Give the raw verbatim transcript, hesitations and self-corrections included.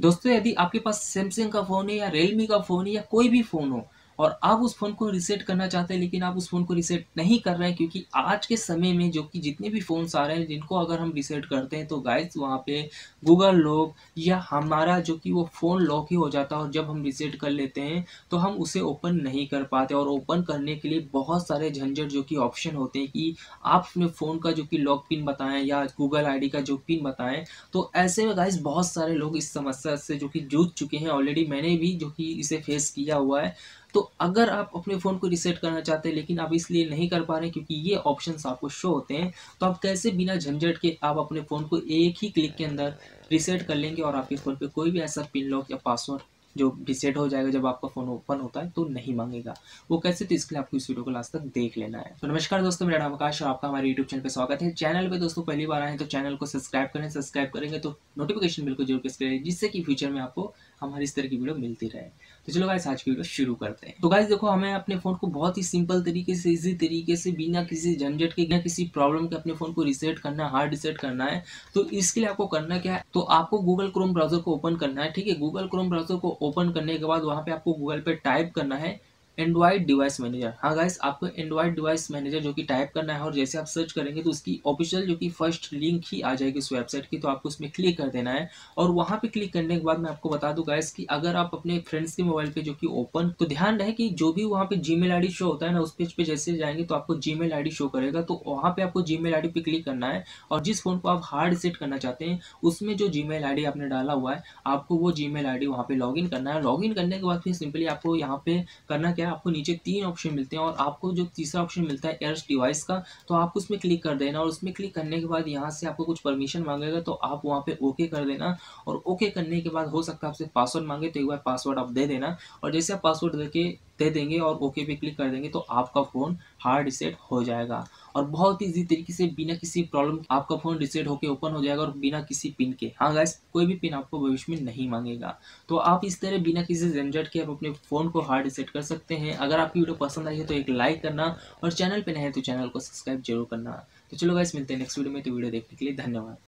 दोस्तों यदि आपके पास सैमसंग का फ़ोन है या रियलमी का फ़ोन है या कोई भी फ़ोन हो और आप उस फ़ोन को रीसेट करना चाहते हैं, लेकिन आप उस फ़ोन को रीसेट नहीं कर रहे हैं, क्योंकि आज के समय में जो कि जितने भी फ़ोन्स आ रहे हैं जिनको अगर हम रीसेट करते हैं तो गाइस वहाँ पे गूगल लॉक या हमारा जो कि वो फ़ोन लॉक ही हो जाता है, और जब हम रीसेट कर लेते हैं तो हम उसे ओपन नहीं कर पाते। और ओपन करने के लिए बहुत सारे झंझट जो कि ऑप्शन होते हैं कि आप अपने फ़ोन का जो कि लॉक पिन बताएँ या गूगल आई डी का जो पिन बताएँ। तो ऐसे में गाइस बहुत सारे लोग इस समस्या से जो कि जूझ चुके हैं, ऑलरेडी मैंने भी जो कि इसे फेस किया हुआ है। तो अगर आप अपने फ़ोन को रीसेट करना चाहते हैं लेकिन आप इसलिए नहीं कर पा रहे हैं क्योंकि ये ऑप्शंस आपको शो होते हैं, तो आप कैसे बिना झंझट के आप अपने फ़ोन को एक ही क्लिक के अंदर रीसेट कर लेंगे और आपके फ़ोन पे कोई भी ऐसा पिन लॉक या पासवर्ड जो रीसेट हो जाएगा जब आपका फ़ोन ओपन होता है तो नहीं मांगेगा वो कैसे। तो इसके लिए आपको इस वीडियो को लास्ट तक देख लेना है। तो नमस्कार दोस्तों, मेरा नाम आकाश और आपका हमारे यूट्यूब चैनल पर स्वागत है। चैनल पर दोस्तों पहली बार आए हैं तो चैनल को सब्सक्राइब करें, सब्सक्राइब करेंगे तो नोटिफिकेशन बिल को जरूर प्रेस करें जिससे कि फ्यूचर में आपको हमारी इस तरह की वीडियो मिलती रहे। तो चलो गाइस आज की वीडियो शुरू करते हैं। तो गाइस देखो, हमें अपने फ़ोन को बहुत ही सिंपल तरीके से, इजी तरीके से, बिना किसी झंझट के, बिना किसी प्रॉब्लम के अपने फ़ोन को रीसेट करना है, हार्ड रीसेट करना है। तो इसके लिए आपको करना क्या है, तो आपको गूगल क्रोम ब्राउज़र को ओपन करना है। ठीक है, गूगल क्रोम ब्राउज़र को ओपन करने के बाद वहाँ पर आपको गूगल पर टाइप करना है एंड्रॉइड डिवाइस मैनेजर। हाँ गाइस, आपको एंड्रॉइड डिवाइस मैनेजर जो कि टाइप करना है और जैसे आप सर्च करेंगे तो उसकी ऑफिशियल जो कि फर्स्ट लिंक ही आ जाएगी उस वेबसाइट की। तो आपको उसमें क्लिक कर देना है और वहाँ पे क्लिक करने के बाद मैं आपको बता दूं गाइस कि अगर आप अपने फ्रेंड्स के मोबाइल पे जो कि ओपन, तो ध्यान रहे कि जो भी वहाँ पे Gmail I D show होता है ना उस पेज पर जैसे जाएंगे तो आपको Gmail I D show करेगा। तो वहाँ पर आपको जी मेल आई डी पे क्लिक करना है और जिस फ़ोन को आप हार्ड रीसेट करना चाहते हैं उसमें जो जी मेल आई डी आपने डाला हुआ है आपको वो जी मेल आई डी वहाँ पर लॉग इन करना है। लॉग इन करने के बाद फिर सिंपली आपको यहाँ पे करना क्या, आपको नीचे तीन ऑप्शन मिलते हैं और आपको जो तीसरा ऑप्शन मिलता है एयर्स डिवाइस का, तो आपको उसमें क्लिक कर देना। और उसमें क्लिक करने के बाद यहाँ से आपको कुछ परमिशन मांगेगा तो आप वहाँ पे ओके कर देना। और ओके करने के बाद हो सकता है आपसे पासवर्ड मांगे, तो एक बार पासवर्ड आप दे देना। और जैसे आप पासवर्ड देके दे देंगे और ओके पे क्लिक कर देंगे तो आपका फ़ोन हार्ड रीसेट हो जाएगा और बहुत ईजी तरीके से बिना किसी प्रॉब्लम आपका फ़ोन रीसेट होकर ओपन हो जाएगा और बिना किसी पिन के। हाँ गाइस, कोई भी पिन आपको भविष्य में नहीं मांगेगा। तो आप इस तरह बिना किसी झंझट के आप अपने फ़ोन को हार्ड रीसेट कर सकते हैं। अगर आपकी वीडियो पसंद आई है तो एक लाइक करना और चैनल पर नए हैं तो चैनल को सब्सक्राइब जरूर करना। तो चलो गाइस मिलते हैं नेक्स्ट वीडियो में। तो वीडियो देखने के लिए धन्यवाद।